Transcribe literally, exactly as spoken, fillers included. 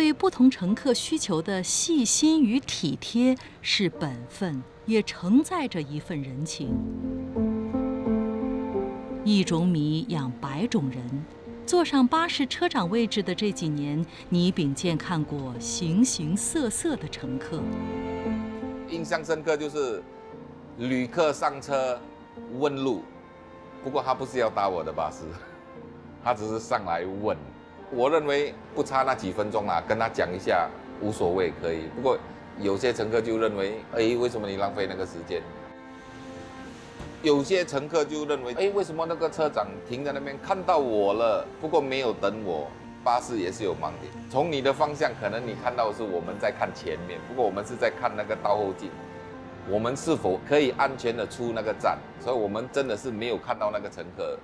对不同乘客需求的细心与体贴是本分，也承载着一份人情。一种米养百种人。坐上巴士车长位置的这几年，你秉健看过形形色色的乘客。印象深刻就是旅客上车问路，不过他不是要搭我的巴士，他只是上来问。我认为不差那几分钟啦、啊，跟他讲一下无所谓可以。不过有些乘客就认为，哎，为什么你浪费那个时间？有些乘客就认为，哎，为什么那个车长停在那边看到我了，不过没有等我？巴士也是有盲点，从你的方向可能你看到的是我们在看前面，不过我们是在看那个倒后镜。我们是否可以安全的出那个站？所以我们真的是没有看到那个乘客。